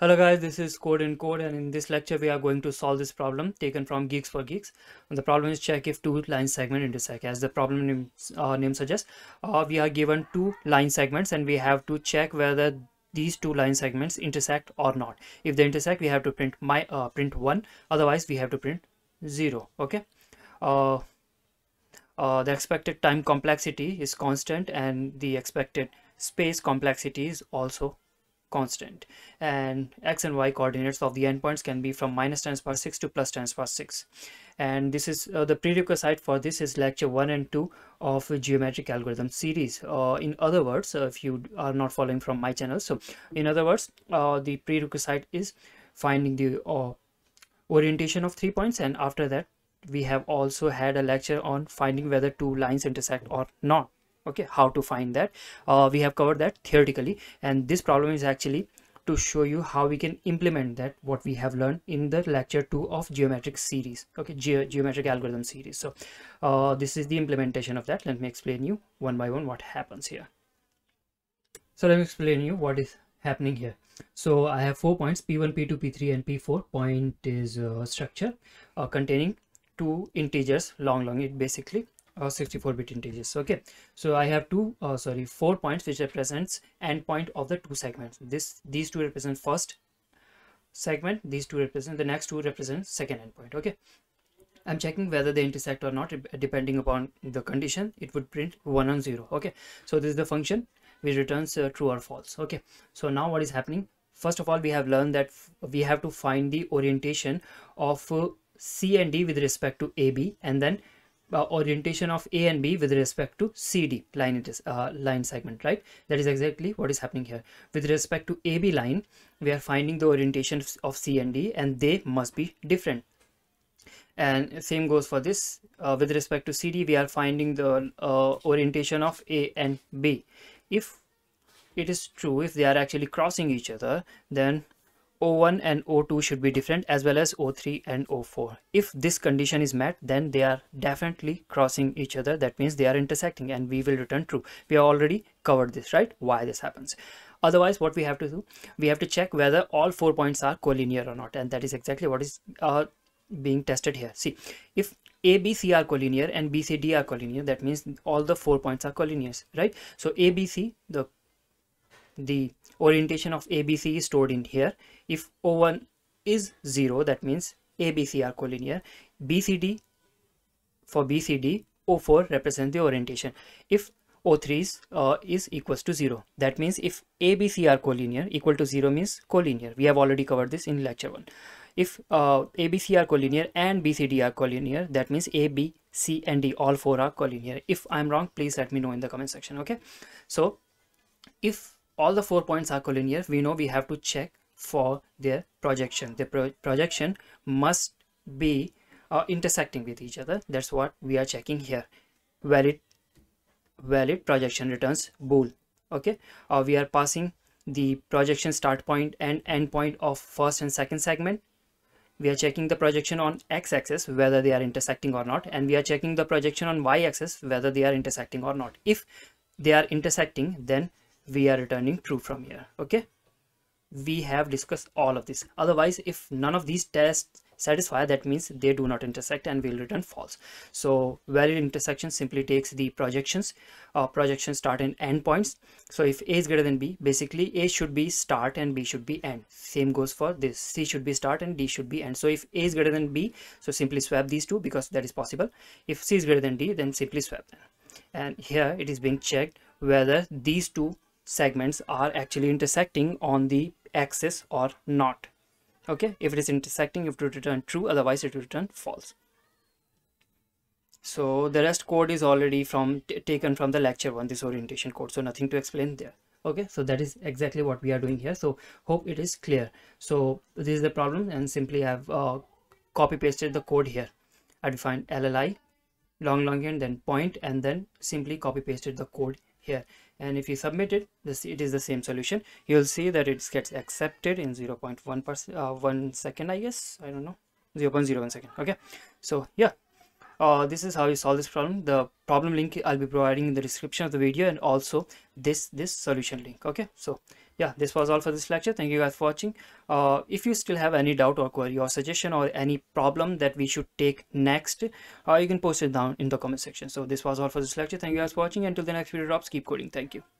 Hello guys, this is CodeNCode, and in this lecture we are going to solve this problem taken from GeeksforGeeks. And the problem is check if two line segments intersect. As the problem name suggests, we are given two line segments and we have to check whether these two line segments intersect or not. If they intersect, we have to print print 1, otherwise we have to print 0. Okay. The expected time complexity is constant and the expected space complexity is also constant, and x and y coordinates of the endpoints can be from -10⁶ to +10⁶. And this is the prerequisite for this is lecture 1 and 2 of geometric algorithm series. In other words, if you are not following from my channel, so in other words, the prerequisite is finding the orientation of 3 points, and after that we have also had a lecture on finding whether two lines intersect or not. Okay, how to find that, we have covered that theoretically, and this problem is actually to show you how we can implement that what we have learned in the lecture 2 of geometric series. Okay, geometric algorithm series. So this is the implementation of that. Let me explain you one by one what happens here. So let me explain you what is happening here. So I have 4 points, P1, P2, P3 and P4. Point is a structure containing two integers, long, it basically 64-bit integers. Okay, so I have 4 points which represents endpoint of the two segments. These two represent first segment, these two represent the next two represent second endpoint. Okay, I'm checking whether they intersect or not. Depending upon the condition, it would print 1 and 0. Okay, so this is the function which returns true or false. Okay, so now what is happening? First of all, we have learned that we have to find the orientation of C and D with respect to AB, and then orientation of A and B with respect to CD line segment, right? That is exactly what is happening here. With respect to AB line, we are finding the orientation of C and D, and they must be different. And same goes for this. With respect to CD, we are finding the orientation of A and B. If it is true, if they are actually crossing each other, then O1 and O2 should be different, as well as O3 and O4. If this condition is met, then they are definitely crossing each other. That means they are intersecting, and we will return true. We have already covered this, right? Why this happens. Otherwise, what we have to do, we have to check whether all 4 points are collinear or not, and that is exactly what is being tested here. See, if A, B, C are collinear and B, C, D are collinear, that means all the 4 points are collinear, right? So A, B, C, the orientation of ABC is stored in here. If O1 is 0, that means ABC are collinear. BCD, for BCD, O4 represents the orientation. If O3 is equals to 0, that means if ABC are collinear, equal to 0 means collinear. We have already covered this in lecture 1. If ABC are collinear and BCD are collinear, that means A, B, C and D, all 4 are collinear. If I'm wrong, please let me know in the comment section. Okay, so if all the 4 points are collinear, we know we have to check for their projection. The projection must be intersecting with each other. That's what we are checking here. Valid projection returns bool. Okay, we are passing the projection start point and end point of first and second segment. We are checking the projection on x-axis whether they are intersecting or not, and we are checking the projection on y-axis whether they are intersecting or not. If they are intersecting, then we are returning true from here. Okay, we have discussed all of this. Otherwise, if none of these tests satisfy, that means they do not intersect, and we'll return false. So valid intersection simply takes the projections, projection start and end points. So if A is greater than B, basically A should be start and B should be end. Same goes for this. C should be start and D should be end. So if A is greater than B, so simply swap these two, because that is possible. If C is greater than D, then simply swap them. And here it is being checked whether these two segments are actually intersecting on the axis or not. Okay, if it is intersecting, you have to return true, otherwise it will return false. So the rest code is already taken from the lecture 1, this orientation code, so nothing to explain there. Okay, so that is exactly what we are doing here. So hope it is clear. So this is the problem, and simply I have copy pasted the code here. I defined LLI long and then point, and then simply copy pasted the code here. And if you submit it, it is the same solution. You'll see that it gets accepted in 0.1 second, I guess. I don't know, 0.01 second. Okay, so yeah, this is how you solve this problem. The problem link I'll be providing in the description of the video, and also this solution link. Okay, so yeah, this was all for this lecture. Thank you guys for watching. If you still have any doubt or query or suggestion or any problem that we should take next, you can post it down in the comment section. So this was all for this lecture. Thank you guys for watching. Until the next video drops, keep coding. Thank you.